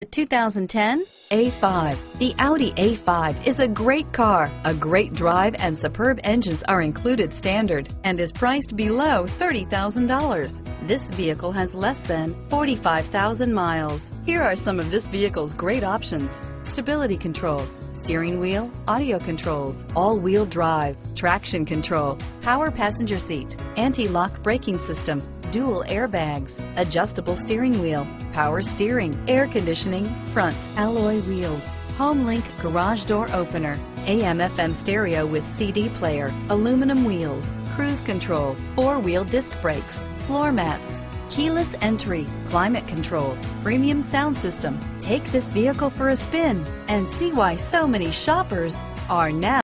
The 2010 A5. The Audi A5 is a great car. A great drive and superb engines are included standard and is priced below $30,000. This vehicle has less than 45,000 miles. Here are some of this vehicle's great options: stability control, steering wheel audio controls, all-wheel drive, traction control, power passenger seat, anti-lock braking system, dual airbags, adjustable steering wheel, power steering, air conditioning, front alloy wheels, HomeLink garage door opener, AM/FM stereo with CD player, aluminum wheels, cruise control, four-wheel disc brakes, floor mats, keyless entry, climate control, premium sound system. Take this vehicle for a spin and see why so many shoppers are now